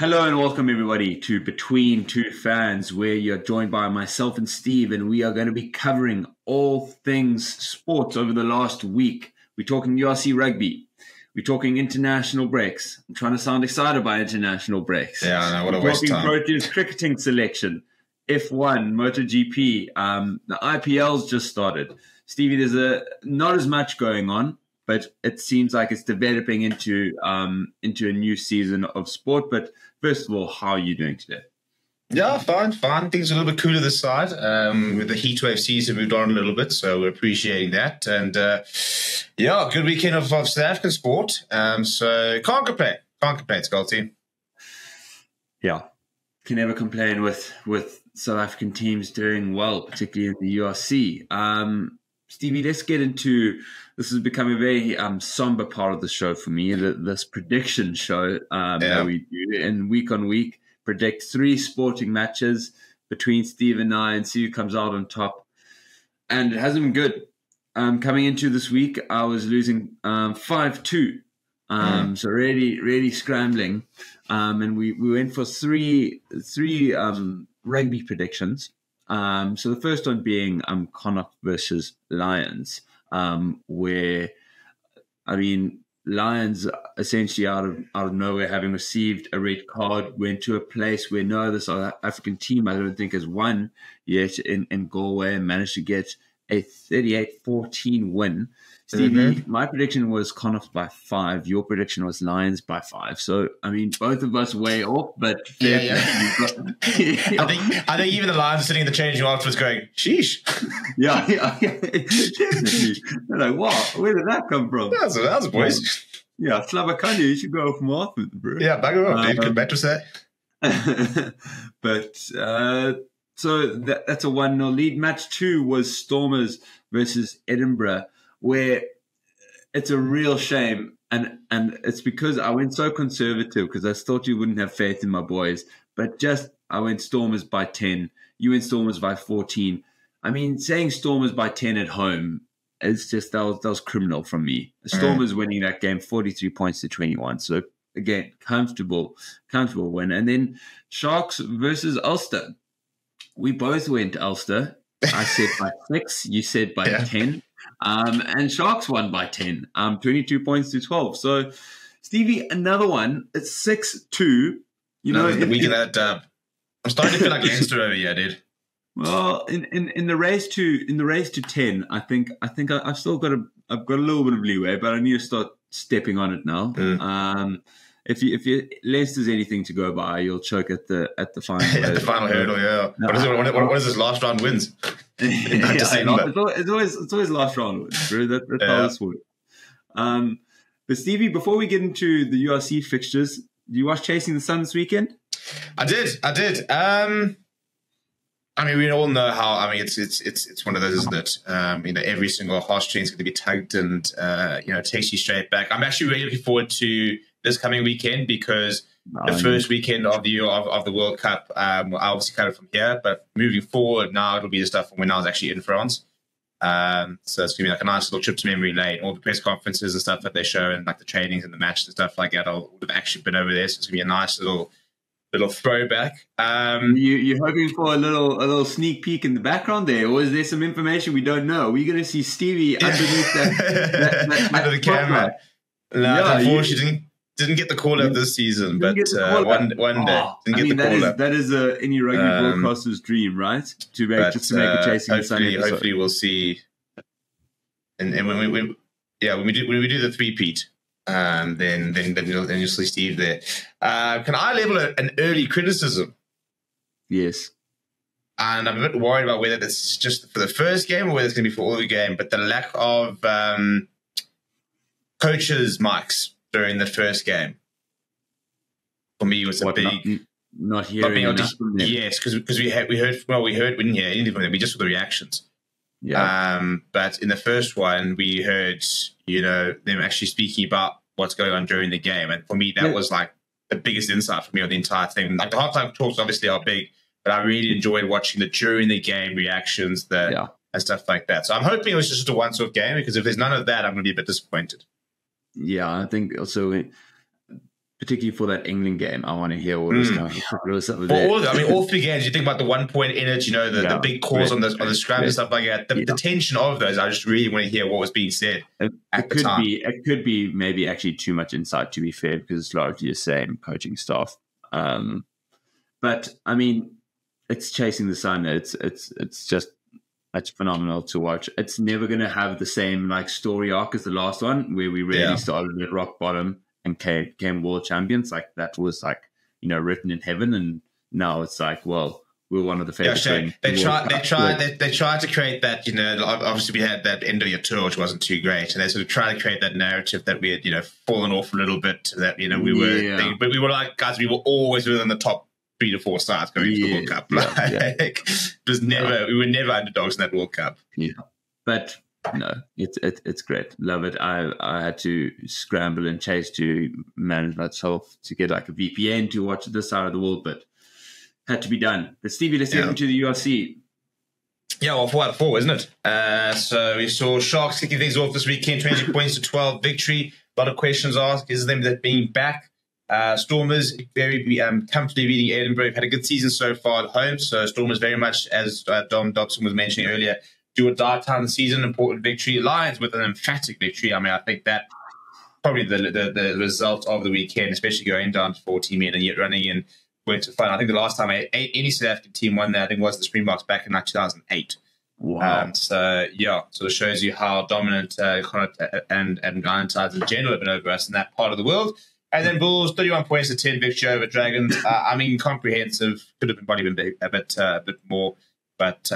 Hello and welcome everybody to Between Two Fans, where you're joined by myself and Steve, and we are going to be covering all things sports over the last week. We're talking URC rugby. We're talking international breaks. I'm trying to sound excited by international breaks. Yeah, I know. What a waste of time. We're talking Proteas cricketing selection, F1, MotoGP. The IPL's just started. Stevie, there's not as much going on, but it seems like it's developing into a new season of sport. But first of all, how are you doing today? Yeah, fine. Things are a little bit cooler this side. With the heatwave season moved on a little bit, so we're appreciating that. And yeah, good weekend of South African sport. So can't complain, Skull team. Yeah, can never complain with South African teams doing well, particularly in the URC. Stevie, let's get into, this has become a very somber part of the show for me, this prediction show that we do. And week on week, predict three sporting matches between Steve and I and see who comes out on top. And it hasn't been good. Coming into this week, I was losing 5-2. So really scrambling. And we went for three rugby predictions. So the first one being Connacht versus Lions, where, I mean, Lions essentially out of nowhere, having received a red card, went to a place where no other South African team, I don't think, has won yet in Galway, and managed to get a 38-14 win. Stevie, my prediction was Connacht by 5. Your prediction was Lions by 5. So, I mean, both of us way off, but yeah. I think even the Lions sitting in the changing room afterwards going, sheesh. Yeah. Definitely. They're like, wow, where did that come from? That's a voice. Yeah, Slabakanya, you should go off Martin, bro. Yeah, bugger off, dude. Good match with that. But, so that's a 1-0 lead. Match 2 was Stormers versus Edinburgh, where it's a real shame. And it's because I went so conservative, because I thought you wouldn't have faith in my boys. But I went Stormers by 10. You went Stormers by 14. I mean, saying Stormers by 10 at home, it's just, that was criminal from me. Stormers winning that game 43 points to 21. So, again, comfortable win. And then Sharks versus Ulster. We both went Ulster. I said by 6. You said by 10. And Sharks won by 10, 22 points to 12. So, Stevie, another one. It's 6-2. You know, the week of that dub. I'm starting to feel like Leinster over here, dude. Well, in the race to 10, I think I've still got a little bit of leeway, but I need to start stepping on it now. If Leicester's anything to go by, you'll choke at the final at the final hurdle. Yeah. No, what is this last round wins? It's always last round wins. Bro. That's how this works. But Stevie, before we get into the URC fixtures, do you watch Chasing the Sun this weekend? I did. I mean, we all know how. I mean, it's one of those, isn't it? You know, every single heartstring is going to be tugged, and it takes you straight back. I'm actually really looking forward to this coming weekend, because the first weekend of the year of the World Cup, I obviously covered from here, but moving forward now, it'll be the stuff from when I was actually in France. So it's going to be like a nice little trip to memory lane. All the press conferences and stuff that they show, and like the trainings and the matches and stuff like that, I would have actually been over there. So it's going to be a nice little throwback. You're hoping for a little sneak peek in the background there, or is there some information we don't know? We're going to see Stevie underneath that under the camera. No, unfortunately. Didn't get the call up this season, but one day. Didn't get the call up. That is any rugby broadcaster's dream, right? To make a Chasing the Sun episode. Hopefully, we'll see. And when we do the three-peat, then you'll see Steve there. Can I level an early criticism? Yes. And I'm a bit worried about whether this is just for the first game or whether it's going to be for all the game. But the lack of coaches' mics during the first game, for me, was a big not hearing. Yes, because we didn't hear anything from them. We just saw the reactions. Yeah. But in the first one, we heard them actually speaking about what's going on during the game, and for me, that was like the biggest insight for me on the entire thing. Like the halftime talks obviously are big, but I really enjoyed watching the during the game reactions and stuff like that. So I'm hoping it was just a once-off game, because if there's none of that, I'm going to be a bit disappointed. Yeah, I think also particularly for that England game, I want to hear all this coming out. All of it. I mean, all three games, you think about the 1 point in it, you know, the big calls on the scrum and stuff like that. The tension of those, I just really want to hear what was being said at the time. It could be maybe actually too much insight, to be fair, because it's largely the same coaching staff. But I mean, it's Chasing the Sun. It's phenomenal to watch. It's never going to have the same like story arc as the last one, where we really started at rock bottom and came world champions. Like that was like, you know, written in heaven. And now it's like, well, we're one of the favorites. They tried to create that, you know, obviously we had that end of your tour, which wasn't too great. And they sort of tried to create that narrative that we had, you know, fallen off a little bit, that, you know, we were, but we were like, guys, we were always within the top 3 to 4 sides going to the World Cup. We were never underdogs in that World Cup. Yeah. But no, it's great. Love it. I had to scramble and chase to manage myself to get like a VPN to watch this side of the world, but had to be done. But Stevie, let's get into the URC. Yeah, well, 4 out of 4, isn't it? So we saw Sharks kicking things off this weekend, 20 points to 12 victory. A lot of questions asked. Is them that being back? Stormers very comfortably beating Edinburgh. We've had a good season so far at home. So Stormers very much, as Dom Dobson was mentioning earlier, do or die time of the season, important victory. Lions with an emphatic victory. I mean, I think that probably the result of the weekend, especially going down to 14 men and yet running in, went to final. I think the last time any South African team won that, I think, was the Springboks back in like 2008. Wow. So it shows you how dominant Connacht and Ireland sides in general have been over us in that part of the world. And then Bulls, 31 points to 10 victory over Dragons. I mean, comprehensive. Could have been probably been a bit more, but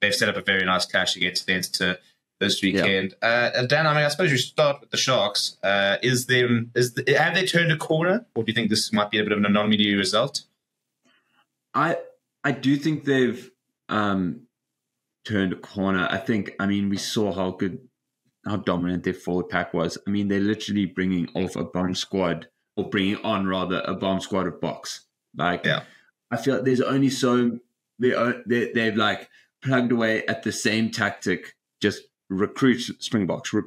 they've set up a very nice clash against Leinster this weekend. Dan, I mean, I suppose you start with the Sharks. Have they turned a corner, or do you think this might be a bit of an anomaly result? I do think they've turned a corner. We saw how dominant their forward pack was. I mean, they're literally bringing on a bomb squad of Boks. Like, I feel like there's only so they've like plugged away at the same tactic, just recruit Springboks. And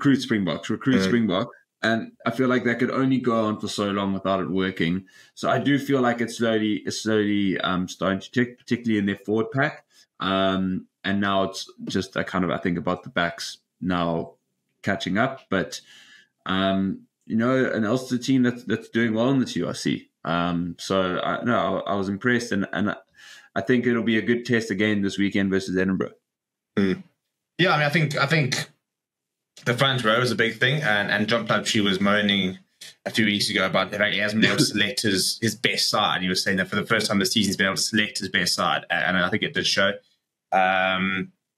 I feel like that could only go on for so long without it working. So I do feel like it's slowly starting to tick, particularly in their forward pack. And now it's just I think about the backs now catching up. But, you know, an Ulster team that's doing well in the URC. I was impressed. And I think it'll be a good test again this weekend versus Edinburgh. Mm. Yeah, I mean, I think the front row is a big thing. And John Plumtree was moaning a few weeks ago about the fact he hasn't been able to select his best side. He was saying that for the first time this season, he's been able to select his best side. And I think it did show.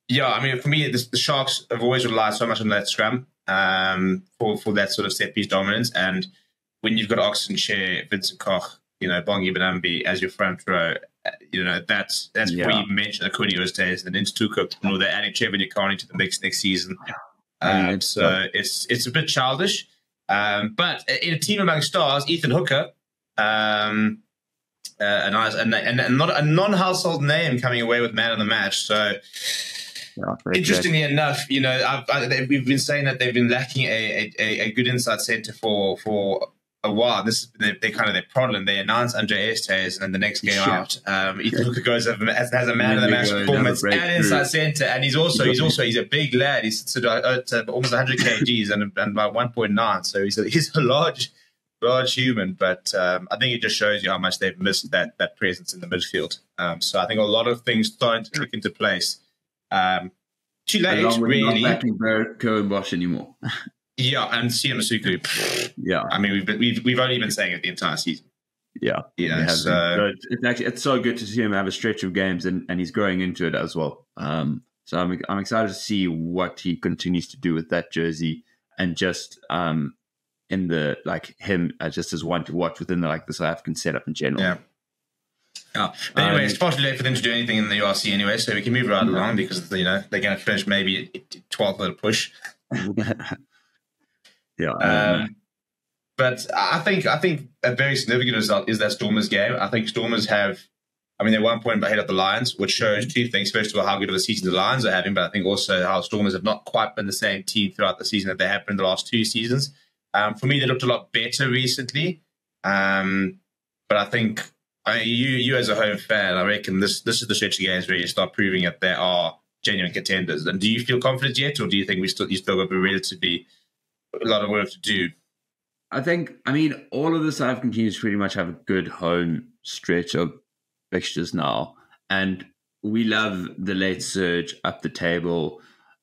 Yeah, I mean, for me, the Sharks have always relied so much on that scrum for that sort of set-piece dominance. And when you've got Oxen, Chair, Vincent Koch, you know, Bongi Benambi as your front row, you know, that's where you mentioned Aquinio's days and into Tuka. You know, they're adding Trevor Nikani to the mix next season. It's a bit childish. But in a team among stars, Ethan Hooker, a non-household name coming away with man of the match. So... Yeah, interestingly enough, you know, we've been saying that they've been lacking a good inside centre for a while. This is they're kind of their problem. They announced Andre Estes, and the next game out, Ethan Hooker goes as a man of the match performance and inside centre, and he's a big lad. He's sort of almost 100 kgs and about 1.9, so he's a large human. But I think it just shows you how much they've missed that presence in the midfield. So I think a lot of things starting to click into place. Too late, really. Not backing Cohen-Bosch anymore. Yeah, and CM Masuku. Yeah, I mean we've only been saying it the entire season. Yeah, you know, so it's so good to see him have a stretch of games, and he's growing into it as well. So I'm excited to see what he continues to do with that jersey, and just in the like him just as one to watch within the like the South African setup in general. Yeah. Oh. Anyway, it's far too late for them to do anything in the URC anyway, so we can move right along because, you know, they're going to finish maybe 12th at a push. But I think a very significant result is that Stormers game. I think Stormers have, they're 1 point ahead of the Lions, which shows two things. First of all, how good of a season the Lions are having, but I think also how Stormers have not quite been the same team throughout the season that they have been the last two seasons. For me, they looked a lot better recently. But I think you as a home fan, I reckon this is the stretch of games where you start proving that there are genuine contenders. And do you feel confident yet, or do you think you still got a lot of work to do? I think, all of the South continues to pretty much have a good home stretch of fixtures now. And we love the late surge up the table.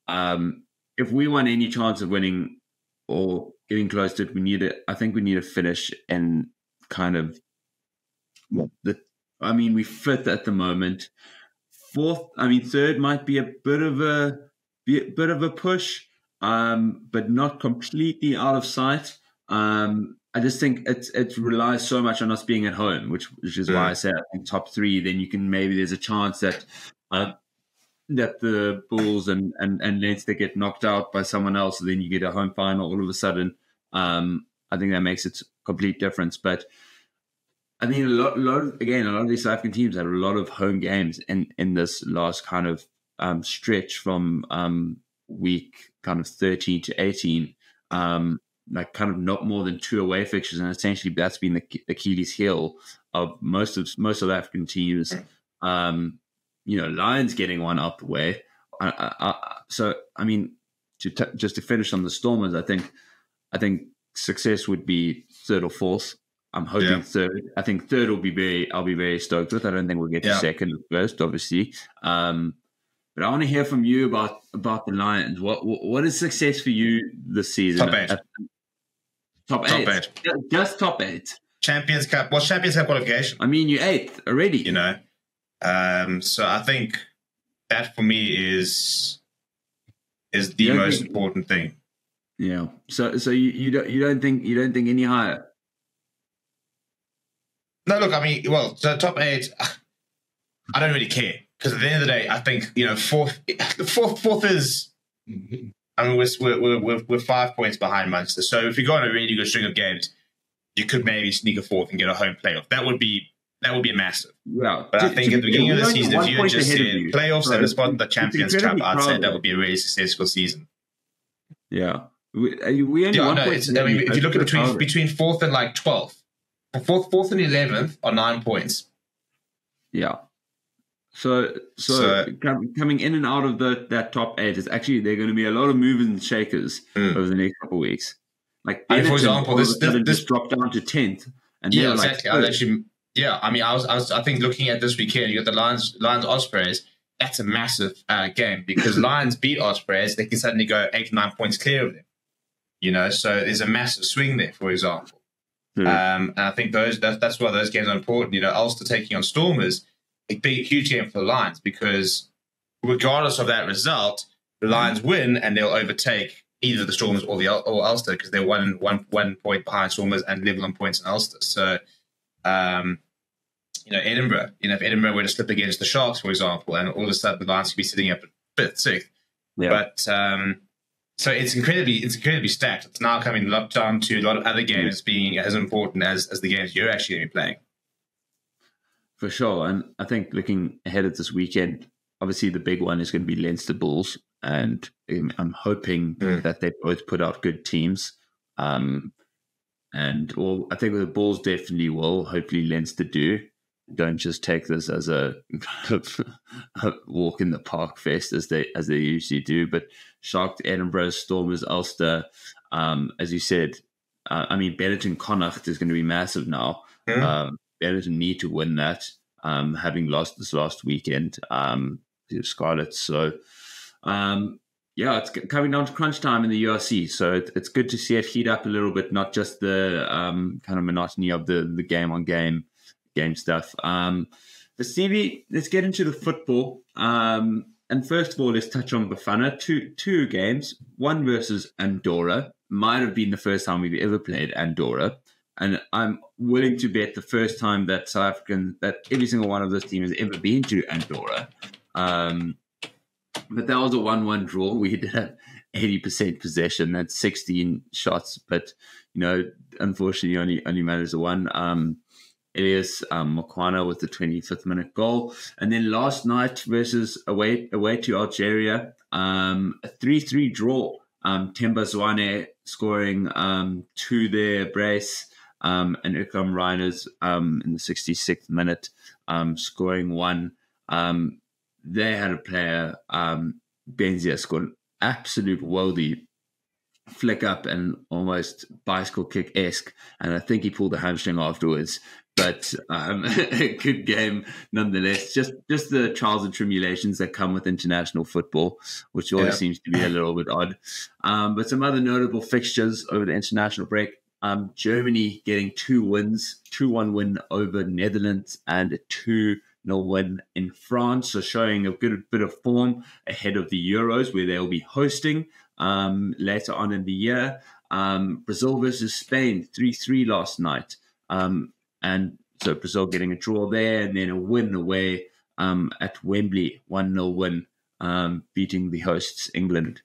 If we want any chance of winning or getting close to it, we need to finish and kind of, we're fifth at the moment. Third might be a bit of a push, but not completely out of sight. I just think it relies so much on us being at home, which is why I say I think top three. Then you can there's a chance that that the Bulls and Leinster get knocked out by someone else, and then you get a home final all of a sudden. I think that makes it complete difference. But I think a lot of these South African teams had a lot of home games in this last kind of stretch from week kind of 13 to 18. Like kind of not more than two away fixtures, and essentially that's been the Achilles heel of most of the African teams. Lions getting one out the way. Just to finish on the Stormers, I think success would be third or fourth. I'm hoping third. I think third I'll be very stoked with. I don't think we'll get to second or first, obviously. But I want to hear from you about the Lions. What is success for you this season? Top 8. Top eight. Just top 8. Champions Cup. What's Champions Cup qualification? You're 8th already. So I think that for me is the most important thing. Yeah. So you don't think any higher? No, look, so top 8, I don't really care. Because at the end of the day, I think fourth is. We're 5 points behind Munster. So if you go on a really good string of games, you could maybe sneak a fourth and get a home playoff. That would be massive. Yeah, but I think at the beginning of the season, if you had just said playoffs and a spot in the Champions Cup, I'd say that would be a really successful season. Yeah, we only 1 point. If you look at between fourth and 12th, fourth and 11th are 9 points. Yeah. So coming in and out of that top 8 is actually there are going to be a lot of movers and shakers over the next couple of weeks. Like Benetton, for example, this dropped down to 10th, and exactly. I think looking at this weekend, you got the Lions Ospreys. That's a massive game because Lions beat Ospreys, they can suddenly go 8-9 points clear of them. So there's a massive swing there. For example, and I think that's why those games are important. Ulster taking on Stormers. A huge game for the Lions because regardless of that result, the Lions win and they'll overtake either the Stormers or Ulster because they're 1 point behind Stormers and level on points in Ulster. So, Edinburgh, if Edinburgh were to slip against the Sharks, for example, and all of a sudden the Lions could be sitting up at fifth, sixth. Yeah. But so it's incredibly stacked. It's now coming locked down to a lot of other games being as important as the games you're actually going to be playing. For sure, and I think looking ahead at this weekend, obviously the big one is going to be Leinster Bulls, and I'm hoping that they both put out good teams. I think the Bulls definitely will. Hopefully Leinster do. Don't just take this as a walk in the park fest as they usually do. But Sharks, Edinburgh, Stormers, Ulster, as you said, Benetton, Connacht is going to be massive now. Benetton need to win that, having lost this last weekend to Scarlets. So, it's coming down to crunch time in the URC. So it's good to see it heat up a little bit, not just the kind of monotony of the game-on-game stuff. Let's get into the football. And first of all, let's touch on Bafana. Two games, one versus Andorra. Might have been the first time we've ever played Andorra. And I'm willing to bet the first time that every single one of those teams has ever been to Andorra. But that was a 1-1 draw. We did have 80% possession. That's 16 shots. But, unfortunately, only matters the one. Elias Mokwana with the 25th minute goal. And then last night versus away to Algeria, a 3-3 draw. Temba Zwane scoring 2 there, brace. and Ukram Reiners in the 66th minute scoring one. They had a player, Benzia, scored an absolute worldie flick up and almost bicycle kick-esque, and I think he pulled a hamstring afterwards. But good game nonetheless. Just the trials and tribulations that come with international football, which always seems to be a little bit odd. But some other notable fixtures over the international break. Germany getting two wins, 2-1 win over Netherlands and a 2-0 win in France. So showing a good bit of form ahead of the Euros, where they'll be hosting later on in the year. Brazil versus Spain, 3-3 last night. And so Brazil getting a draw there, and then a win away at Wembley, 1-0 win, beating the hosts, England.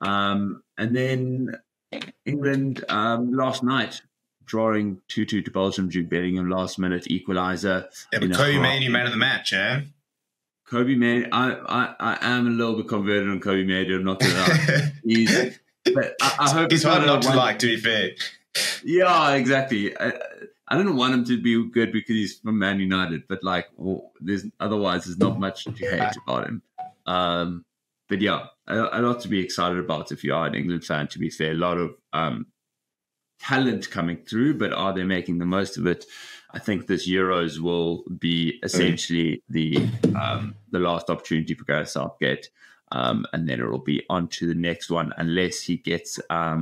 And then England last night, drawing 2-2 to Belgium, Jude Bellingham last-minute equaliser. Yeah, but Kobe Maynard, man of the match, eh? Kobe Maynard, I am a little bit converted on Kobe Maynard, I'm not going to lie. But I hope he's hard not to like, to be fair. Yeah, exactly. I don't want him to be good because he's from Man United, but like, otherwise there's not much to hate about him. But yeah, a lot to be excited about if you are an England fan, to be fair. A lot of talent coming through, but are they making the most of it? I think this Euros will be essentially the last opportunity for Gareth Southgate. And then it will be on to the next one, unless he gets a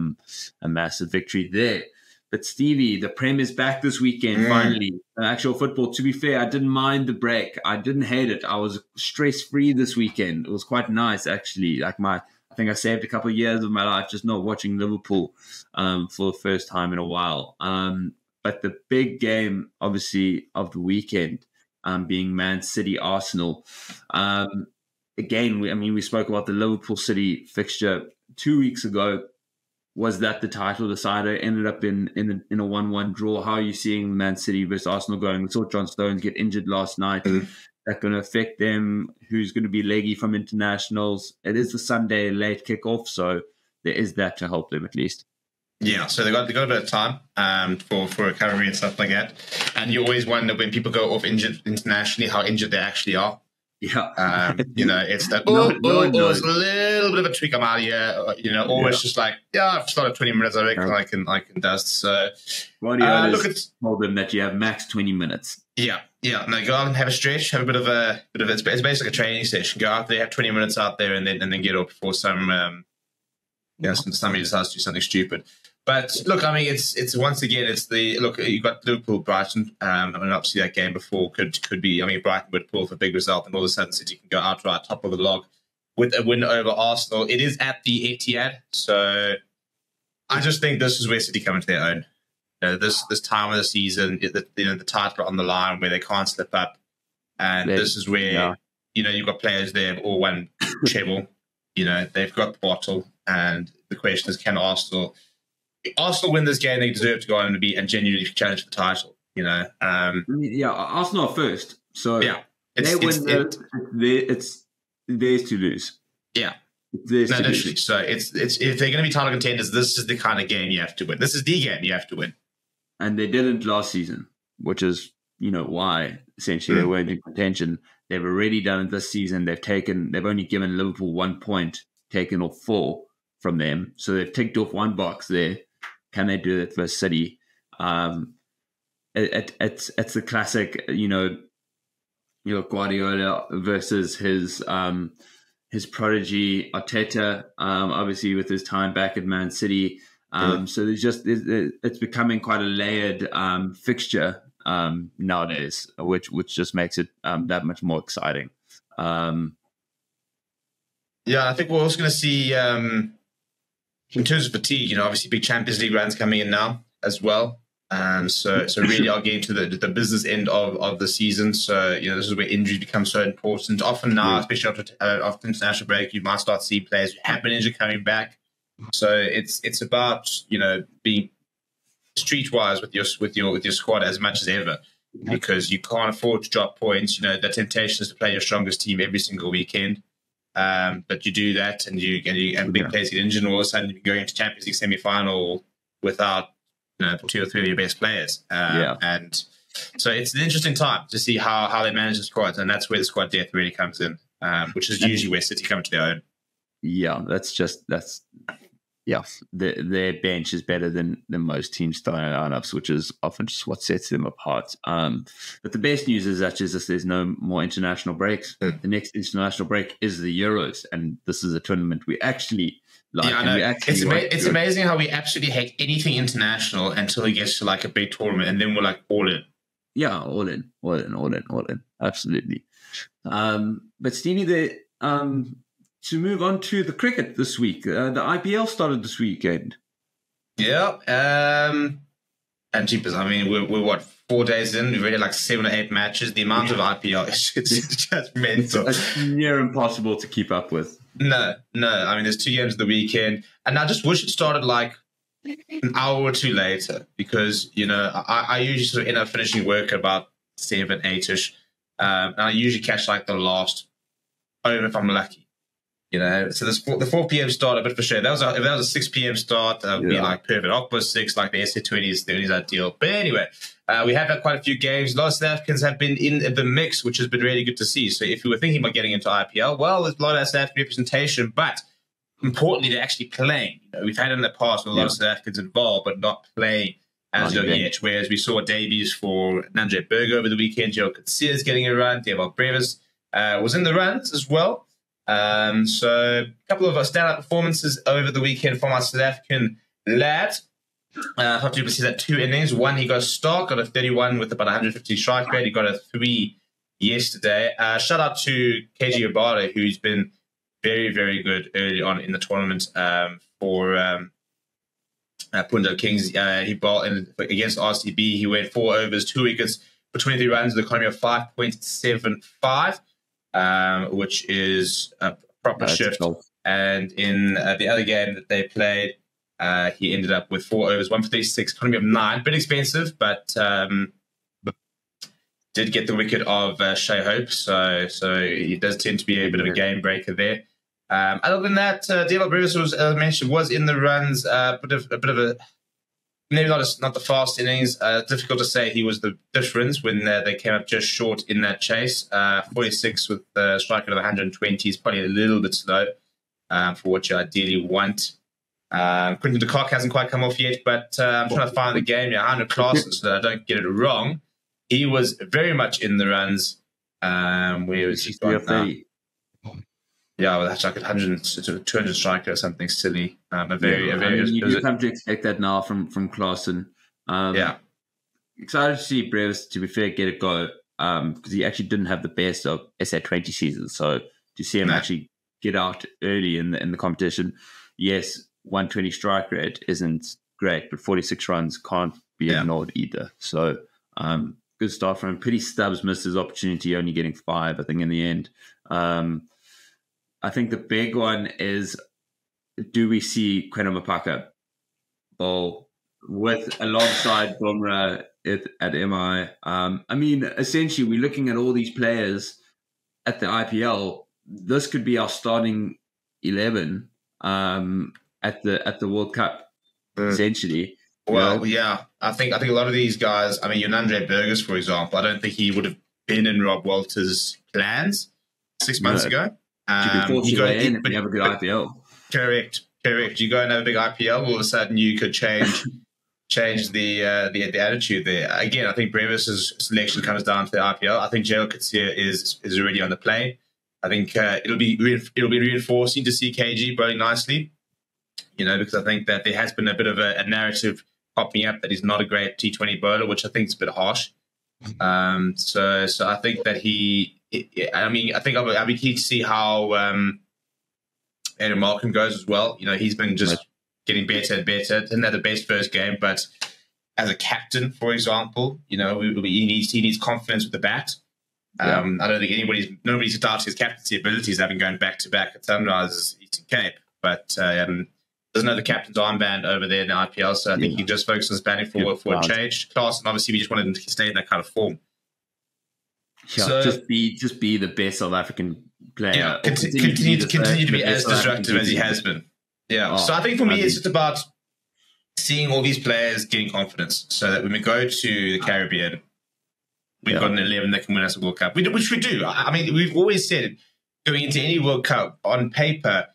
massive victory there. But Stevie, the Prem is back this weekend, finally. Actual football, to be fair, I didn't mind the break. I didn't hate it. I was stress-free this weekend. It was quite nice, actually. Like I think I saved a couple of years of my life just not watching Liverpool for the first time in a while. But the big game, obviously, of the weekend being Man City, Arsenal. Again, we spoke about the Liverpool City fixture 2 weeks ago. Was that the title decider? Ended up in a 1-1 draw. How are you seeing Man City versus Arsenal going? We saw John Stones get injured last night. That's going to affect them. Who's going to be leggy from internationals? It is the Sunday late kickoff, so there is that to help them at least. Yeah, so they got a bit of time for recovery and stuff like that. And you always wonder when people go off injured internationally how injured they actually are. Yeah, it's that. No, it's a little bit of a tweak. I'm out of here. Always just like, I've started 20 minutes. I reckon I can dust. So, told them that you have max 20 minutes. Yeah. No, go out and have a stretch. Have a bit of it's basically a training session. Go out there, have 20 minutes out there, and then get off before somebody decides to do something stupid. But look, it's once again, you've got Liverpool, Brighton, and obviously that game before could be, Brighton would pull for a big result and all of a sudden City can go outright top of the log with a win over Arsenal. It is at the Etihad, so I just think this is where City come into their own. This time of the season, the title on the line where they can't slip up, and this is where, you've got players there all won treble, they've got the bottle, and the question is, can Arsenal win this game, they deserve to go on and be and genuinely challenge for the title. Arsenal are first, so it's theirs to lose. Yeah, literally. So it's if they're going to be title contenders, this is the kind of game you have to win. This is the game you have to win, and they didn't last season, which is why essentially they weren't in contention. They've already done it this season. They've only given Liverpool 1 point, taken off 4 from them, so they've ticked off 1 box there. Can they do that for City? It's the classic, Guardiola versus his prodigy Arteta. Obviously with his time back at Man City, so it's becoming quite a layered fixture nowadays, which just makes it that much more exciting. I think we're also going to see. In terms of fatigue, obviously big Champions League runs coming in now as well. So really are getting to the business end of the season. So, this is where injury becomes so important. Often now, especially after international break, you might start to see players who have been injured coming back. So it's about, being streetwise with your squad as much as ever, because you can't afford to drop points. The temptation is to play your strongest team every single weekend. But you do that, and big players get injured, and all of a sudden you're going into Champions League semi-final without two or three of your best players. And so it's an interesting time to see how they manage the squads, and that's where the squad depth really comes in, which is usually where City come to their own. Yeah, their bench is better than most teams' starting lineups, which is often just what sets them apart. But the best news is actually that there's no more international breaks. The next international break is the Euros, and this is a tournament we actually like. Yeah, I know. It's amazing how we absolutely hate anything international until it gets to like a big tournament, and then we're like all in. Yeah, all in, absolutely. But Stevie, to move on to the cricket this week, the IPL started this weekend. Yeah, and jeepers, I mean, we're what, 4 days in? We've already like 7 or 8 matches. The amount of IPL is just mental. It's near impossible to keep up with. No. I mean, there's 2 games of the weekend, and I just wish it started like an hour or 2 later, because I usually sort of end up finishing work at about 7, 8ish, and I usually catch like the last over if I'm lucky. So the 4 p.m. start, a bit for sure. If that was a 6 p.m. start, that would be like perfect. October's 6, like the SA20 is ideal. But anyway, we have had quite a few games. Lots of South Africans have been in the mix, which has been really good to see. So if you were thinking about getting into IPL, well, there's a lot of South African representation, but importantly, they're actually playing. We've had in the past a lot of South Africans involved, but not playing as of yet. Whereas we saw debuts for Nandré Burger over the weekend. Joel Katsira's getting a run. Dewald Brevis was in the runs as well. So a couple of our standout performances over the weekend from our South African lad. Hopefully, we see that 2 innings. 1, he got a start, got a 31 with about 150 strike rate. He got a 3 yesterday. Shout out to KG Obada, who's been very, very good early on in the tournament for Pundo Kings. He bowled against RCB. He went 4 overs, 2 wickets for 23 runs, with an economy of 5.75. Which is a proper shift. And in the other game that they played, he ended up with 4 overs, 1 for 36, economy of 9. Bit expensive, but did get the wicket of Shea Hope. So he does tend to be a bit of a game breaker there. Other than that, Dewald Brevis, as I mentioned, was in the runs. A bit of a maybe not the fast innings. Difficult to say he was the difference when they came up just short in that chase. 46 with a strike rate of 120 is probably a little bit slow for what you ideally want. Quinton de Kock hasn't quite come off yet, but I'm trying to find the game. Yeah, I'm in class so that I don't get it wrong. He was very much in the runs. Where was he going now? Yeah, well, that's like 100, 200 striker or something silly. You do come to expect that now from Klaassen. Excited to see Brevis, to be fair, get a go, because he actually didn't have the best of SA20 season. So to see him actually get out early in the competition, yes, 120 strike rate isn't great, but 46 runs can't be ignored either. So good start from him. Pretty Stubbs missed his opportunity, only getting 5, I think, in the end. I think the big one is, do we see Kwena Mopaka bowl with alongside Bumrah at MI? I mean, essentially, we're looking at all these players at the IPL. This could be our starting 11 at the World Cup, essentially. Well, I think a lot of these guys. I mean, your Nandré Burgers, for example. I don't think he would have been in Rob Walter's plans 6 months ago. You go in if you have a good IPL. Correct. You go and have a big IPL, all of a sudden you could change the attitude there. Again, I think Brevis's selection comes down to the IPL. I think Jael Katsir is already on the plane. I think it'll be reinforcing to see KG bowling nicely, because I think that there has been a bit of a narrative popping up that he's not a great T20 bowler, which I think is a bit harsh. So I think that he. I mean, I think I'll be keen to see how Adam Malcolm goes as well. He's been just getting better and better. Didn't have the best first game, but as a captain, for example, he needs confidence with the bat. I don't think nobody's doubting his captaincy abilities, having gone back-to-back at Sunrisers, Eastern Cape. But there's no captain's armband over there in the IPL, so I think he just focuses on spanning for a change. Class, and obviously we just wanted him to stay in that kind of form. Yeah, so, just be the best South African player. Yeah, continue to be as destructive as he has been. Yeah. So I think for me, it's just about seeing all these players getting confidence so that when we go to the Caribbean, we've got an 11 that can win us a World Cup, which we do. I mean, we've always said going into any World Cup, on paper,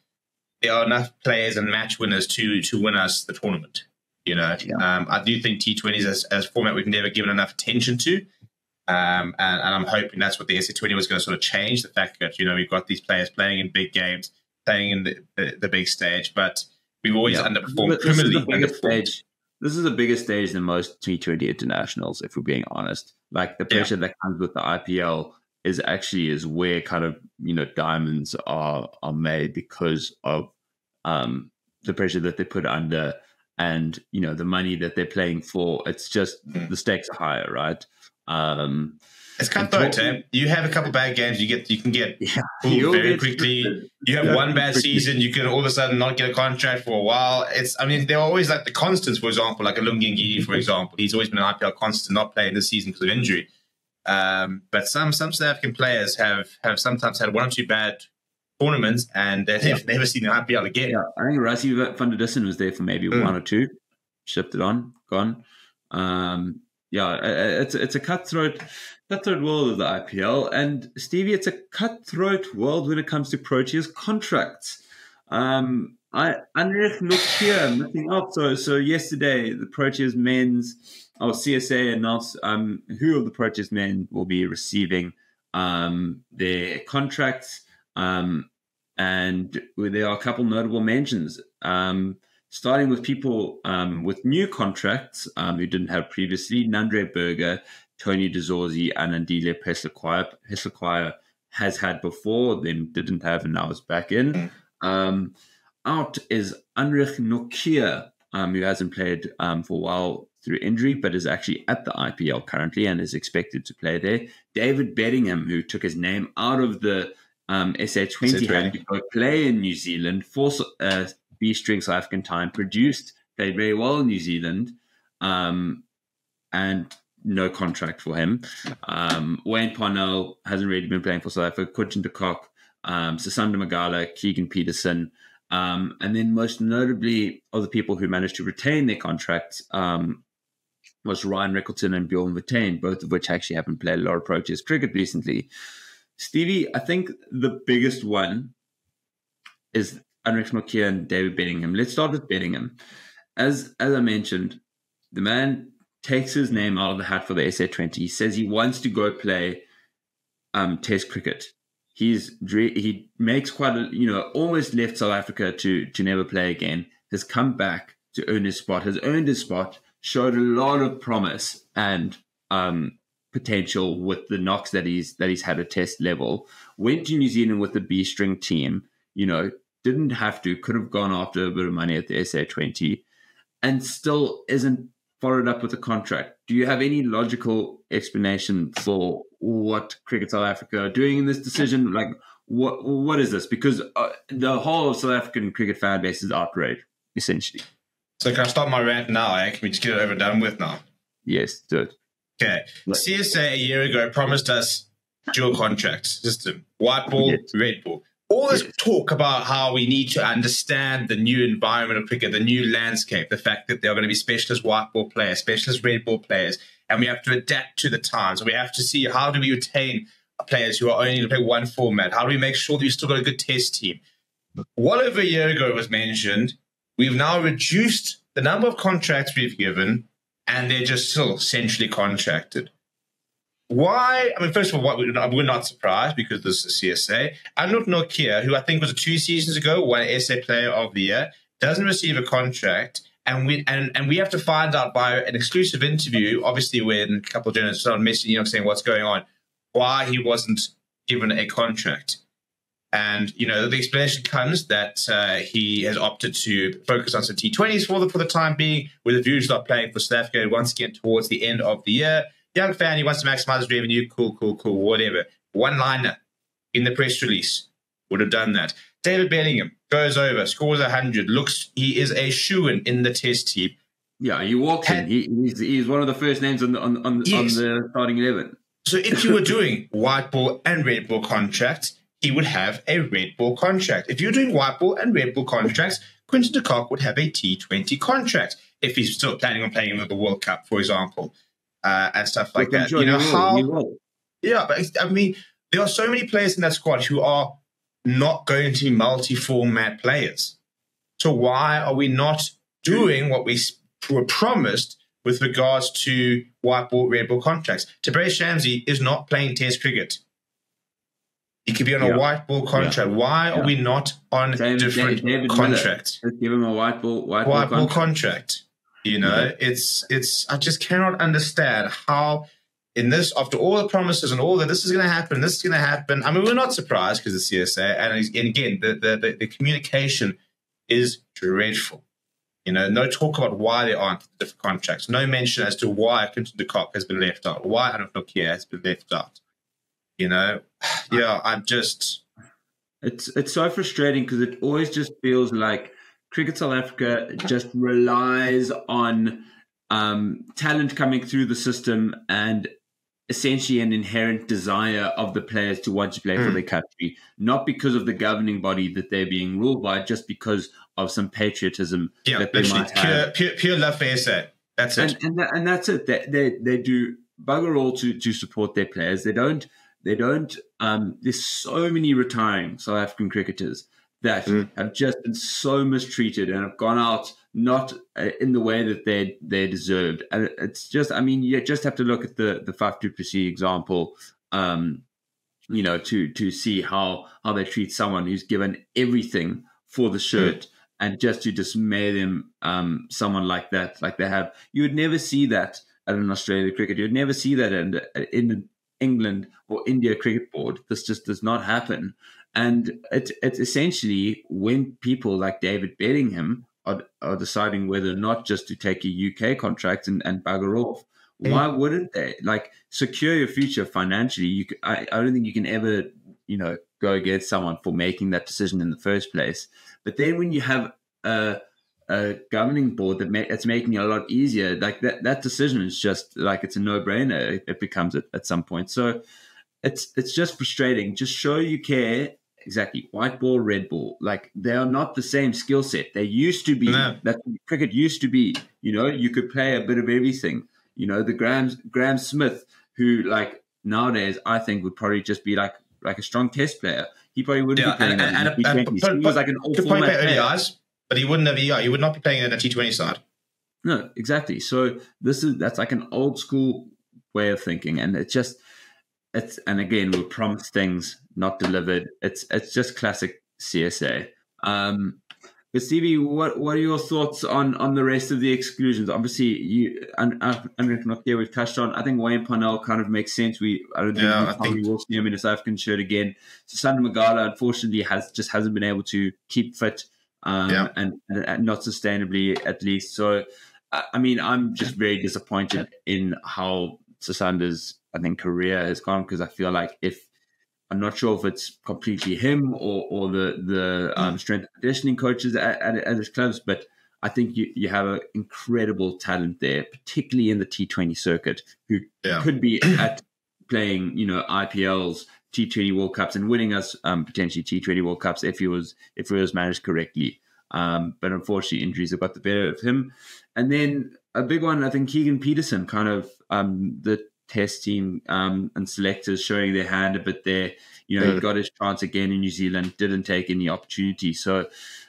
there are enough players and match winners to win us the tournament. You know, I do think T20s as a format we've never given enough attention to. And I'm hoping that's what the SA20 was going to sort of change, the fact that, you know, we've got these players playing in big games, playing in the big stage, but we've always underperformed. This is the biggest stage than most T20 internationals, if we're being honest. Like the pressure that comes with the IPL is where kind of, you know, diamonds are made because of the pressure that they put under and, you know, the money that they're playing for. It's just the stakes are higher, right? It's cutthroat, eh? You have a couple bad games, you can get pulled very quickly. You have one bad season, you can all of a sudden not get a contract for a while. I mean, they're always like the constants, for example, like Lungi Ngidi, for example. He's always been an IPL constant, not playing this season because of injury. But some South African players have sometimes had one or two bad tournaments and they've never seen the IPL again. Yeah. I think Rassie van der Dussen was there for maybe one or two, shifted on, gone. Yeah, it's a cutthroat world of the IPL. And, Stevie, it's a cutthroat world when it comes to Proteas contracts. André looked here, nothing up. So yesterday, the Proteas men's, CSA announced who of the Proteas men will be receiving their contracts. And there are a couple notable mentions. Starting with people with new contracts who didn't have previously, Nandré Burger, Tony Dezorzi, and Andile Peslequire has had before, then didn't have, and now is back in. Out is Anrich Nokia, who hasn't played for a while through injury, but is actually at the IPL currently and is expected to play there. David Bellingham, who took his name out of the SA20, had to go play in New Zealand for B-string South African time, played very well in New Zealand, and no contract for him. Wayne Parnell hasn't really been playing for South Africa. Quinton de Kock, Sasanda Magala, Keegan Peterson, and then most notably of the people who managed to retain their contracts was Ryan Rickleton and Bjorn Vertain, both of which actually haven't played a lot of Proteas cricket recently. Stevie, I think the biggest one is Anrich Nokia and David Bellingham. Let's start with Bellingham. As I mentioned, the man takes his name out of the hat for the SA20. He says he wants to go play Test cricket. He makes quite a, you know, almost left South Africa to never play again. Has come back to earn his spot. Has earned his spot. Showed a lot of promise and potential with the knocks that he's had at Test level. Went to New Zealand with the B-string team. You know. Didn't have to, could have gone after a bit of money at the SA20 and still isn't followed up with a contract. Do you have any logical explanation for what Cricket South Africa are doing in this decision? Like, what is this? Because the whole South African cricket fan base is outraged, essentially. So can I start my rant now? Can we just get it over and done with now? Yes, do it. Okay. Like, CSA a year ago promised us dual contract system. White ball, red ball. All this talk about how we need to understand the new environment of cricket, the new landscape, the fact that there are going to be specialist white ball players, specialist red ball players, and we have to adapt to the times. So we have to see how do we retain players who are only going to play one format? How do we make sure that we've still got a good Test team? Well over a year ago, it was mentioned, we've now reduced the number of contracts we've given, and they're just still centrally contracted. Why? I mean, first of all, we're not surprised because this is CSA. Anrich Nokia, who I think was 2 seasons ago, won SA Player of the Year, doesn't receive a contract. And we have to find out by an exclusive interview, obviously when a couple of journalists started messaging, you know, saying what's going on, why he wasn't given a contract. And, you know, the explanation comes that he has opted to focus on some T20s for the time being, with a view to start playing for South Africa once again towards the end of the year. Young fan, he wants to maximize his revenue, cool, whatever. One-liner in the press release would have done that. David Bellingham goes over, scores 100, looks, he is a shoo-in in the Test team. Yeah, he walks in. He's one of the first names on the starting 11. So if you were doing white ball and red ball contracts, he would have a red ball contract. If you're doing white ball and red ball contracts, Quinton de Kock would have a T20 contract. if he's still planning on playing at the World Cup, for example, and stuff like that. You know how? Yeah, but I mean, there are so many players in that squad who are not going to be multi-format players. So why are we not doing what we were promised with regards to white ball, red ball contracts? Tebay Shamsi is not playing Test cricket. He could be on a white ball contract. Yeah. Why are we not on different contracts? Let's give him a white ball contract. You know, I just cannot understand how in this, after all the promises and all that, this is going to happen. I mean, we're not surprised because the CSA, and again, the communication is dreadful. You know, no talk about why there aren't different contracts. No mention as to why Quinton de Kock has been left out, why Arnaud Nokia has been left out. You know, I'm just... It's so frustrating because it always just feels like Cricket South Africa just relies on talent coming through the system and essentially an inherent desire of the players to want to play for their country, not because of the governing body that they're being ruled by, just because of some patriotism that they might have. Pure love for SA. That's it. And that's it. They do bugger all to support their players. There's so many retiring South African cricketers that have just been so mistreated and have gone out not in the way that they deserved. And it's just, I mean, you just have to look at the Faf du Plessis example, you know, to see how they treat someone who's given everything for the shirt and just to dismay them, someone like that, like they have. You would never see that at an Australia cricket. You'd never see that in England or India cricket board. This just does not happen. And it's essentially when people like David Bellingham are deciding whether or not just to take a UK contract and bugger off. Why wouldn't they? Like, secure your future financially. I don't think you can ever, you know, go against someone for making that decision in the first place. But then when you have a governing board that's making it a lot easier, like that decision is just like, it's a no-brainer. It becomes at some point. So it's just frustrating. Just show you care. Exactly. White ball, red ball. Like, they are not the same skill set. They used to be. No. That cricket used to be, you know, you could play a bit of everything. You know, the Graham Smith, who like nowadays I think would probably just be like a strong test player. He probably wouldn't be playing that. He was like an all-format player. But he wouldn't have EI. He would not be playing in a T20 side. No, exactly. So that's like an old school way of thinking, and it's just and again, we're promised things not delivered. It's just classic CSA. But Stevie, what are your thoughts on the rest of the exclusions? Obviously, you and André Nokia we've touched on. I think Wayne Parnell kind of makes sense. I think we'll see him in a South African shirt again. So Sanda Magala, unfortunately, hasn't been able to keep fit. And not sustainably, at least. So, I mean, I'm just very disappointed in how Sasanda's, I think, career has gone, because I feel like I'm not sure if it's completely him or the strength and conditioning coaches at his clubs, but I think you have an incredible talent there, particularly in the T20 circuit, who could be at playing, you know, IPLs, T20 World Cups, and winning us potentially T20 World Cups if he was managed correctly. But unfortunately, injuries have got the better of him. And then a big one, I think, Keegan Peterson, kind of the test team and selectors showing their hand a bit there. You know, he got his chance again in New Zealand, didn't take any opportunity. So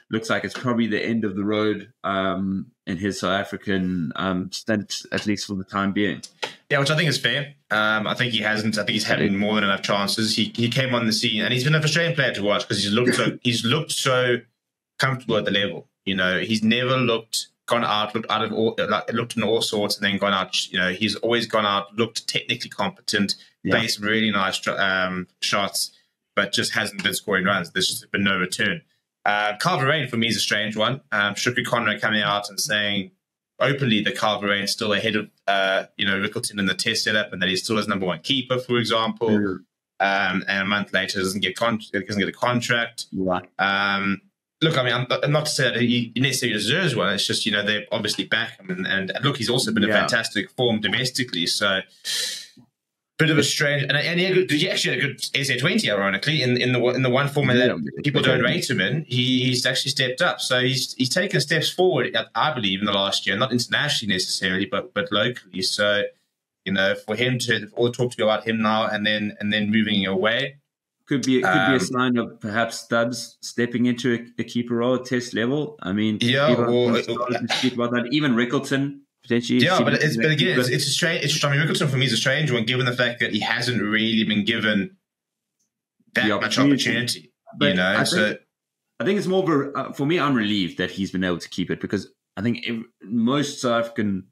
looks like it's probably the end of the road in his South African stint, at least for the time being. Yeah, which I think is fair. I think he's had more than enough chances. He came on the scene, and he's been a frustrating player to watch because he's looked so comfortable at the level. You know, he's never looked in all sorts and then gone out. You know, he's always gone out, looked technically competent, played some really nice shots, but just hasn't been scoring runs. There's just been no return. Carl Verheyen for me is a strange one. Shukri Conroy coming out and saying openly that Carl Verheyen is still ahead of Rickleton in the test setup, and that he's still his number one keeper, for example. And a month later doesn't get a contract. Right. Look, I mean, I'm not to say that he necessarily deserves one. It's just, you know, they obviously back him, and look, he's also been in fantastic form domestically. So, bit of a strange, and he had actually had a good SA20, ironically, in the one format that people don't rate him in. He's actually stepped up, so he's taken steps forward, I believe, in the last year, not internationally necessarily, but locally. So, you know, for him to all the talk to be about him now, and then moving away, could be a sign of perhaps Stubbs stepping into a keeper role at Test level. I mean, yeah, to speak about that. Even Rickleton. Yeah, but again, it's a strange. I mean, Rickleton for me is a strange one, given the fact that he hasn't really been given that much opportunity. But you know, I think it's more of a, for me, I'm relieved that he's been able to keep it, because I think most South African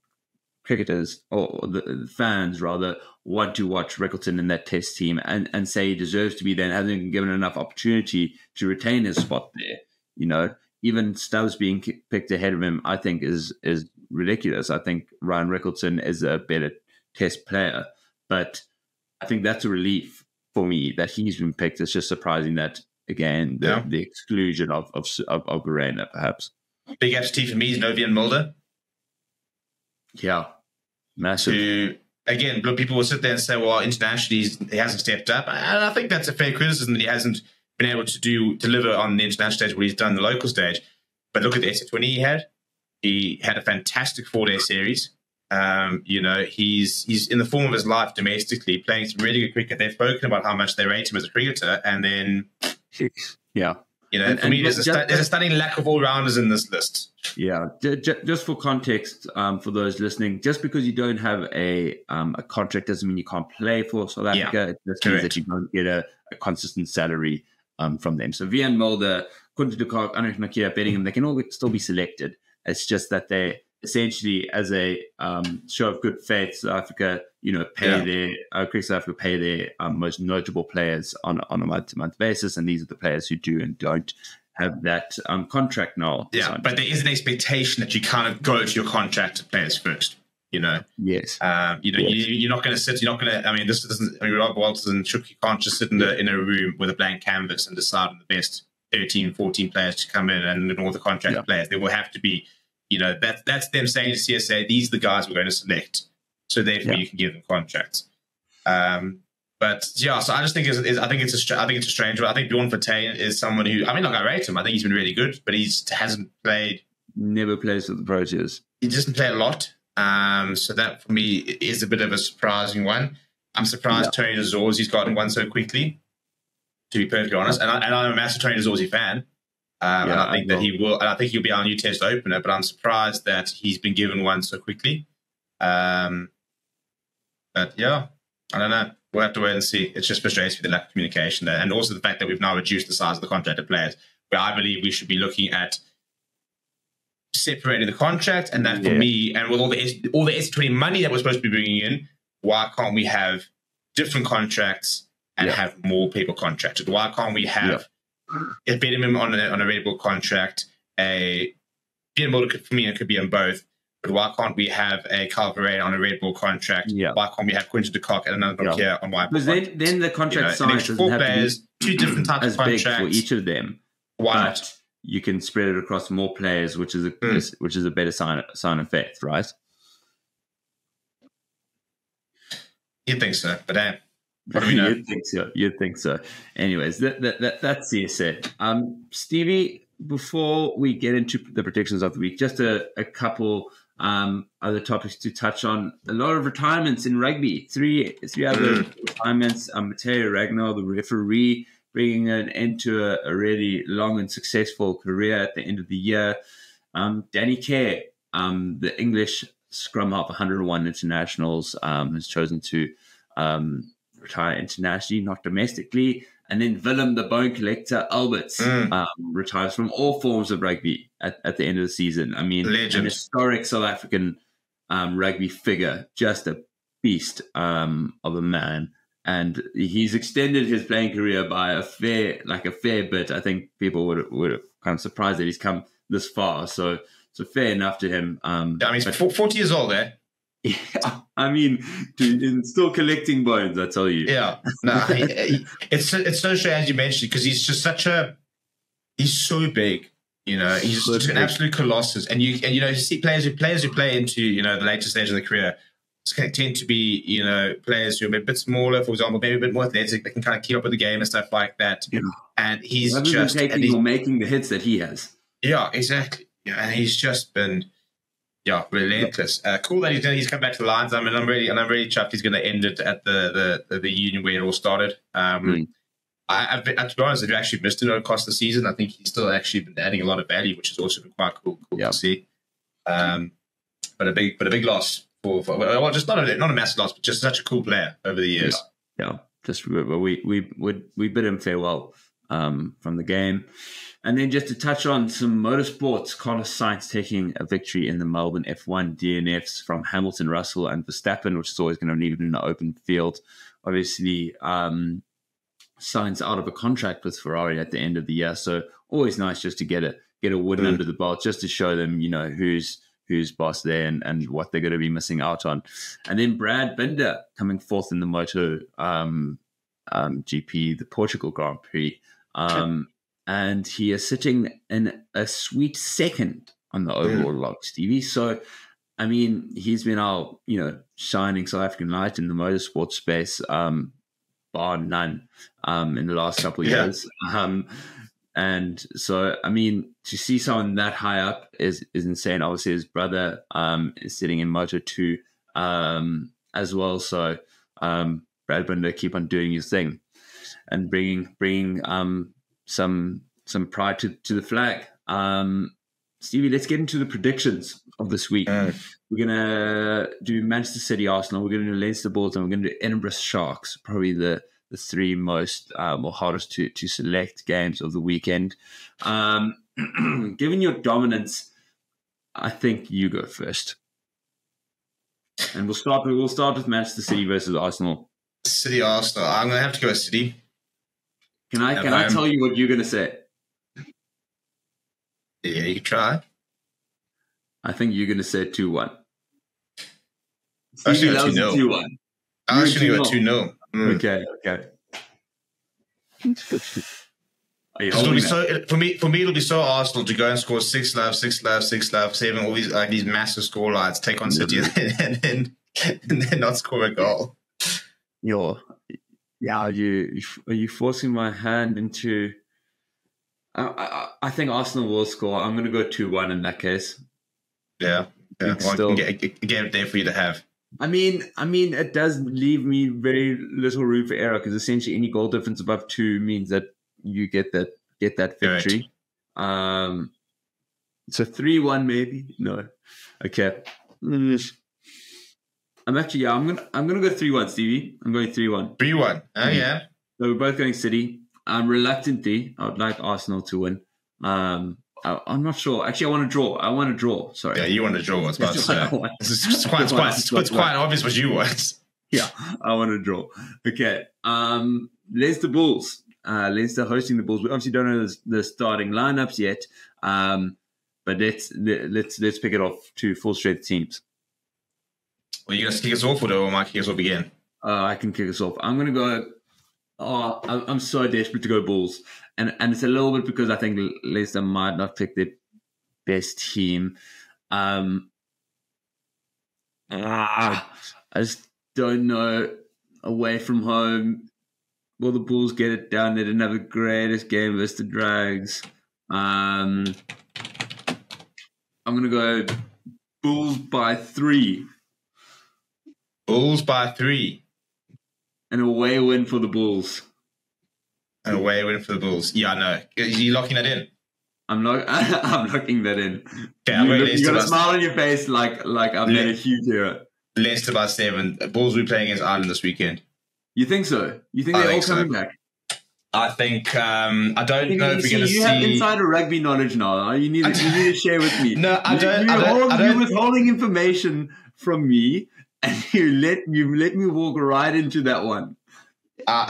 cricketers or the fans rather want to watch Rickleton in that Test team and say he deserves to be there and hasn't been given enough opportunity to retain his spot there. You know, even Stubbs being picked ahead of him, I think is ridiculous. I think Ryan Rickleton is a better Test player, but I think that's a relief for me that he's been picked. It's just surprising that again the exclusion of Verena, perhaps. Big absentee for me is Novian Mulder. Yeah, massive. Who, again, people will sit there and say, "Well, internationally he hasn't stepped up," and I think that's a fair criticism that he hasn't been able to deliver on the international stage what he's done on the local stage. But look at the SA20 he had. He had a fantastic four-day series. You know, he's in the form of his life domestically, playing some really good cricket. They've spoken about how much they rate him as a cricketer, and then you know, for me, there's a stunning lack of all-rounders in this list. Yeah, just for context, for those listening, just because you don't have a contract doesn't mean you can't play for South Africa. Yeah, it just means that you don't get a consistent salary from them. So Vian Mulder, Quinton de Kock, André Burger, Bellingham, they can all still be selected. It's just that they essentially, as a show of good faith, South Africa, you know, pay their most notable players on a month-to-month basis, and these are the players who do and don't have that contract now. Yeah, but there is an expectation that you kind of go to your contracted players first. You know, you're not going to sit. You're not going to. I mean, this doesn't. I mean, Rob Walters and Shuki can't just sit in a room with a blank canvas and decide on the best 13, 14 players to come in and all the contract players. They will have to be, you know, that's them saying to CSA, these are the guys we're going to select. So therefore you can give them contracts. But yeah, so I just think I think it's a strange one. I think Bjorn Fortein is someone who, I mean, like I rate him. I think he's been really good, but he hasn't played. Never plays for the Proteas. He doesn't play a lot. So that for me is a bit of a surprising one. I'm surprised Tony Desors, he's gotten one so quickly, to be perfectly honest, and I'm a massive Tony Desors fan, and I think that he will, and I think he'll be our new Test opener. But I'm surprised that he's been given one so quickly. But yeah, I don't know. We'll have to wait and see. It's just frustrating with the lack of communication there, and also the fact that we've now reduced the size of the contracted players. Where I believe we should be looking at separating the contract, and that for me, and with all the S20 money that we're supposed to be bringing in, why can't we have different contracts? And have more people contracted. Why can't we have a minimum on a Red Bull contract? For me, it could be on both. But why can't we have a Kyle Varane on a Red Bull contract? Yeah. Why can't we have Quinton de Kock and another here on white? Because then the contract size doesn't four have players, to be two different types as of contracts big for each of them. Why not? You can spread it across more players, which is a better sign of faith, right? You'd think so, but you'd think so. Anyways, that's CSA. Stevie, before we get into the predictions of the week, just a couple other topics to touch on. A lot of retirements in rugby. Three other retirements. Matteo Ragnar, the referee, bringing an end to a really long and successful career at the end of the year. Danny Kerr, the English scrum half, 101 internationals, has chosen to retire internationally, not domestically. And then Willem, the bone collector, Alberts, retires from all forms of rugby at the end of the season. I mean, an historic South African rugby figure, just a beast of a man. And he's extended his playing career by a fair bit. I think people would have kind of surprised that he's come this far. So fair enough to him. I mean, he's 40 years old there. Yeah, I mean, still collecting bones, I tell you. Yeah, no, it's so strange, as you mentioned, because he's just he's so big, you know, he's so just an absolute colossus. And you know, you see players who play into, you know, the later stage of the career, tend to be, you know, players who are a bit smaller, for example, maybe a bit more athletic. They can kind of keep up with the game and stuff like that. Yeah. And he's rather just making the hits that he has. Yeah, exactly. Yeah, and he's just been relentless. Cool that he's come back to the Lions. I mean, I'm really chuffed he's going to end it at the union where it all started. To be honest, I've actually missed it across the season. I think he's still actually been adding a lot of value, which has also been quite cool to see. But a big loss for well, just not a massive loss, but just such a cool player over the years. Yeah, just we bid him farewell from the game. And then just to touch on some motorsports, Carlos Sainz taking a victory in the Melbourne F1 DNFs from Hamilton, Russell and Verstappen, which is always going to be needed in an open field. Obviously, Sainz out of a contract with Ferrari at the end of the year, so always nice just to get a win under the belt, just to show them, you know, who's boss there and what they're going to be missing out on. And then Brad Binder coming fourth in the Moto GP, the Portugal Grand Prix. And he is sitting in a sweet second on the overall log, Stevie. So, I mean, he's been our, you know, shining South African light in the motorsport space, bar none, in the last couple of years. And so, I mean, to see someone that high up is insane. Obviously, his brother is sitting in Moto2 as well. So, Brad Binder, keep on doing your thing and bringing some pride to the flag. Stevie, let's get into the predictions of this week. We're going to do Manchester City, Arsenal. We're going to do Leinster, Bulls, and we're going to do Edinburgh, Sharks. Probably the three most or hardest to select games of the weekend. Given your dominance, I think you go first. And we'll start with Manchester City versus Arsenal. City, Arsenal. I'm going to have to go with City. Can I tell you what you're going to say? Yeah, you try. I think you're going to say 2-1. I was going to go 2-1. I was going to go 2-0. Okay. For me, it'll be so Arsenal to go and score 6-0, 6-0, 6-0, 7, all these like these massive score lines, take on City and then not score a goal. Are you forcing my hand into? I think Arsenal will score. I'm going to go 2-1 in that case. Yeah. Well, still, I can get it there for you to have. I mean, it does leave me very little room for error because essentially any goal difference above 2 means that you get that victory. Right. So 3-1 maybe. No, okay. I'm gonna go 3-1, Stevie. I'm going 3-1. 3-1. Oh yeah. So we're both going City. Reluctantly, I would like Arsenal to win. I'm not sure. Actually, I want to draw. Sorry. Yeah, you want to draw. It's quite obvious what you want. Yeah, I want to draw. Okay. Leinster Bulls. Leinster hosting the Bulls. We obviously don't know the starting lineups yet. But let's pick it off to full strength teams. Well, you going to kick us off, or do I kick us off again? I can kick us off. I'm going to go. Oh, I'm so desperate to go Bulls. And it's a little bit because I think Leicester might not pick their best team. I just don't know. Away from home, will the Bulls get it done? They didn't have the greatest game versus the Drags. I'm going to go Bulls by 3. Bulls by 3. An away win for the Bulls. An away win for the Bulls. Yeah, I know. Are you locking that in? I'm locking that in. Okay, you've got a smile on your face like I've made a huge error. Leicester by 7. Bulls will be playing against Ireland this weekend. You think so? You think they're all coming back? I think I don't know if we're going to see. You have insider rugby knowledge now. You need to share with me. No, I don't. You're withholding information from me. And you let me walk right into that one.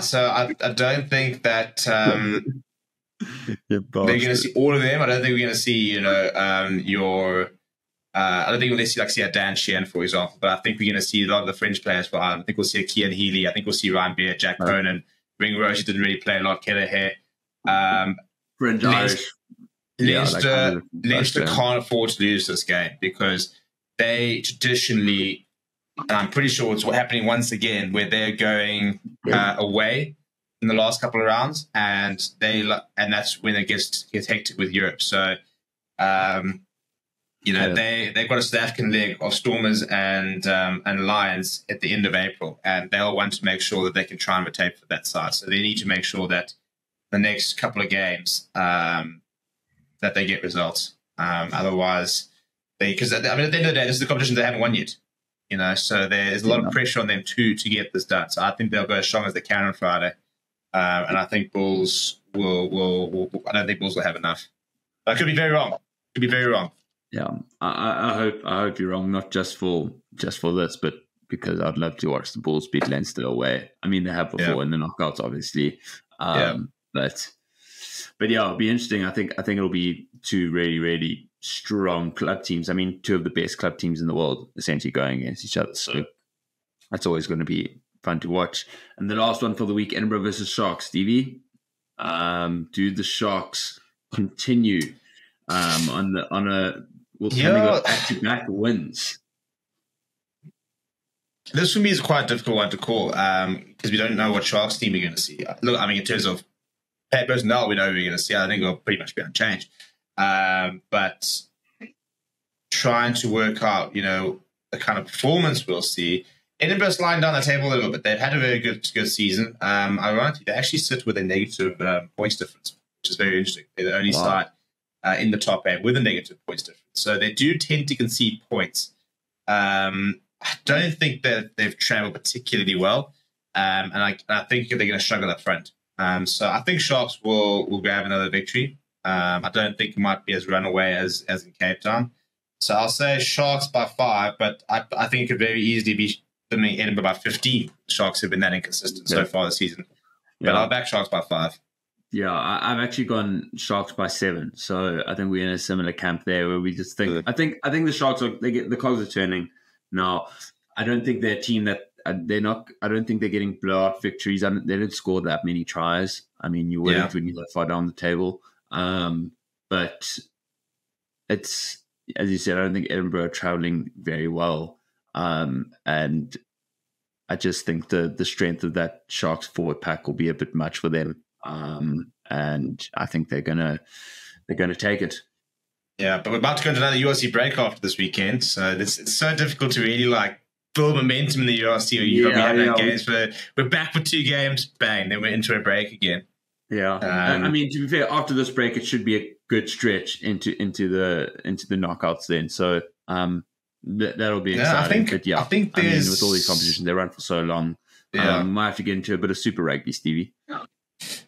So I don't think that they're going to see all of them. I don't think we're going to see, you know, I don't think we're going to see, a Dan Sheehan, for example. But I think we're going to see a lot of the French players for Ireland. I think we'll see a Cian Healy. I think we'll see Ryan Beard, Jack Cronin. Ringrose didn't really play a lot. Kelleher. French Irish. Leicester can't afford to lose this game because they traditionally And I'm pretty sure it's happening once again, where they're going away in the last couple of rounds, and that's when it gets hectic with Europe. So, they've got a South African leg of Stormers and Lions at the end of April, and they'll want to make sure that they can try and rotate for that side. So they need to make sure that the next couple of games that they get results. Otherwise, because I mean, at the end of the day, this is the competition they haven't won yet. You know, so there's a lot of pressure on them too to get this done. So I think they'll go as strong as they can on Friday, and I think Bulls will. I don't think Bulls will have enough. I could be very wrong. Could be very wrong. Yeah, I hope you're wrong. Not just for this, but because I'd love to watch the Bulls beat Leinster away. I mean, they have before in the knockouts, obviously. But yeah, it'll be interesting. I think it'll be two really strong club teams. I mean, two of the best club teams in the world essentially going against each other. So that's always going to be fun to watch. And the last one for the week, Edinburgh versus Sharks. Stevie, do the Sharks continue on a back-to-back wins? This for me is quite a difficult one to call because we don't know what Sharks team we're going to see. Look, I mean, in terms of personnel, we know who we're going to see. I think it'll pretty much be unchanged. But trying to work out, you know, the kind of performance we'll see. Edinburgh's lying down the table a little bit. They've had a very good season. Ironically, they actually sit with a negative points difference, which is very interesting. They're the only side in the top eight with a negative points difference. So they do tend to concede points. I don't think that they've travelled particularly well. And I think they're going to struggle up front. So I think Sharks will grab another victory. I don't think it might be as runaway as in Cape Town. So I'll say Sharks by 5, but I think it could very easily be Edinburgh by 15. Sharks have been that inconsistent so far this season. But I'll back Sharks by 5. Yeah, I've actually gone Sharks by 7. So I think we're in a similar camp there where we just think... I think the Sharks, the cogs are turning now. I don't think they're a team that... I don't think they're getting blowout victories. They didn't score that many tries. I mean, you wouldn't when you're that far down the table. But it's, as you said, I don't think Edinburgh are travelling very well. And I just think the strength of that Sharks forward pack will be a bit much for them. And I think they're gonna take it. Yeah, but we're about to go into another URC break after this weekend, so it's so difficult to really build momentum in the URC. Games. We're back for 2 games, bang, then we're into a break again. Yeah, I mean, to be fair, after this break, it should be a good stretch into the knockouts. Then, so that'll be exciting. I mean, with all these competitions, they run for so long. Yeah, might have to get into a bit of Super Rugby, Stevie.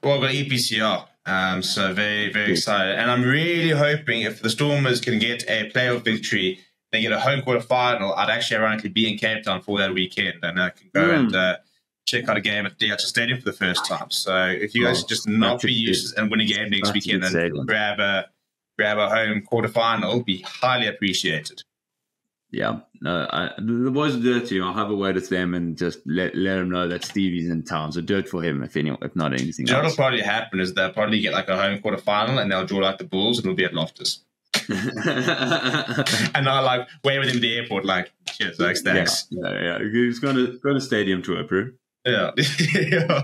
Well, I've got EPCR, so very very excited, and I'm really hoping if the Stormers can get a playoff victory, they get a home quarter final. I'd actually ironically be in Cape Town for that weekend, and I can go and check out a game at DH Stadium for the first time. So if you guys just not be used and win a game next weekend and grab a home quarterfinal, it'll be highly appreciated. Yeah, no, the boys will do it to you. I'll have a word with them and just let them know that Stevie's in town. So do it for him if not anything else. What'll probably happen is they'll probably get a home quarterfinal and they'll draw the Bulls and it'll be at Loftus. And I wave with him at the airport cheers, thanks. Yeah. He's going to stadium tour, bro. Yeah. Yeah.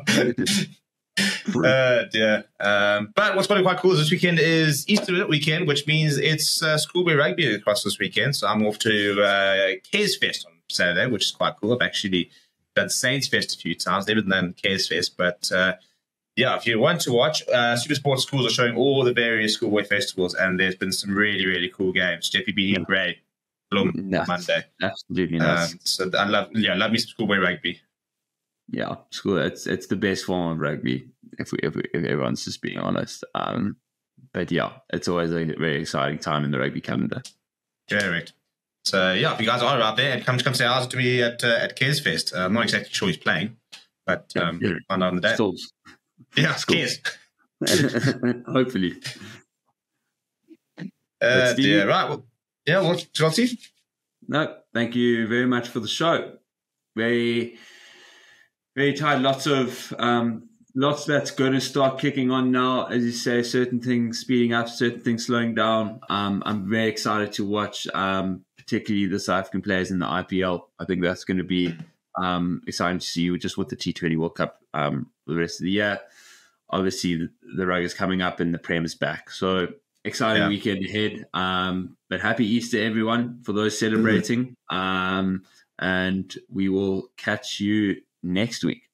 But what's going to be quite cool is this weekend is Easter weekend, which means it's schoolboy rugby across this weekend. So I'm off to Cares Fest on Saturday, which is quite cool. I've actually done Saints Fest a few times. Never done Cares Fest, but if you want to watch, SuperSport Schools are showing all the various schoolboy festivals, and there's been some really, really cool games. Jeffy B and Gray Bloom Monday. Absolutely nice. So I love me some schoolboy rugby. Yeah, school. It's the best form of rugby if everyone's just being honest. But yeah, it's always a very exciting time in the rugby calendar. Correct. So yeah, if you guys are out there, and come say hi to me at Cares Fest. I'm not exactly sure he's playing, but find out on the day. Stalls. Yeah, Cares. Hopefully. Right. Well, yeah. What, Chelsea? No, thank you very much for the show. Very tired. Lots that's going to start kicking on now. As you say, certain things speeding up, certain things slowing down. I'm very excited to watch particularly the South African players in the IPL. I think that's going to be exciting to see just with the T20 World Cup for the rest of the year. Obviously, the rug is coming up and the Prem is back. So exciting weekend ahead. But happy Easter, everyone, for those celebrating. And we will catch you next week.